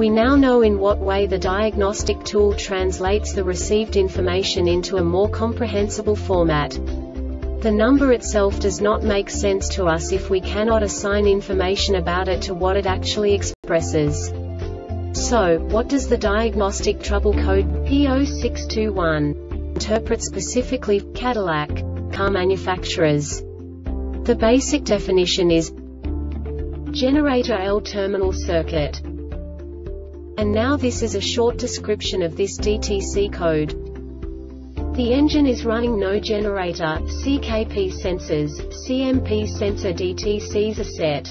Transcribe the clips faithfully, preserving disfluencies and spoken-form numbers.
We now know in what way the diagnostic tool translates the received information into a more comprehensible format. The number itself does not make sense to us if we cannot assign information about it to what it actually expresses. So, what does the diagnostic trouble code P zero six two one interpret specifically for Cadillac car manufacturers? The basic definition is generator L terminal circuit. And now this is a short description of this D T C code. The engine is running no generator, C K P sensors, C M P sensor D T Cs are set.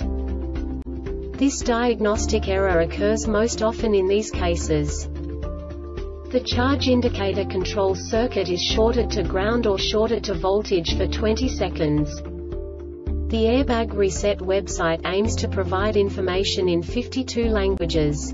This diagnostic error occurs most often in these cases. The charge indicator control circuit is shorted to ground or shorted to voltage for twenty seconds. The Airbag Reset website aims to provide information in fifty-two languages.